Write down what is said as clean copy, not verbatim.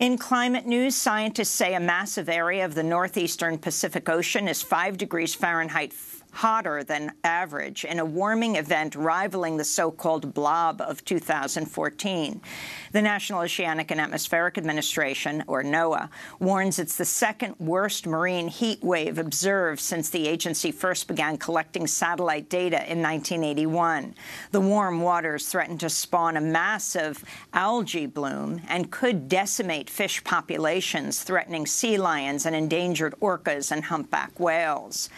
In climate news, scientists say a massive area of the northeastern Pacific Ocean is 5 degrees Fahrenheit hotter than average in a warming event rivaling the so-called blob of 2014. The National Oceanic and Atmospheric Administration, or NOAA, warns it's the second-worst marine heat wave observed since the agency first began collecting satellite data in 1981. The warm waters threaten to spawn a massive algae bloom and could decimate fish populations, threatening sea lions and endangered orcas and humpback whales.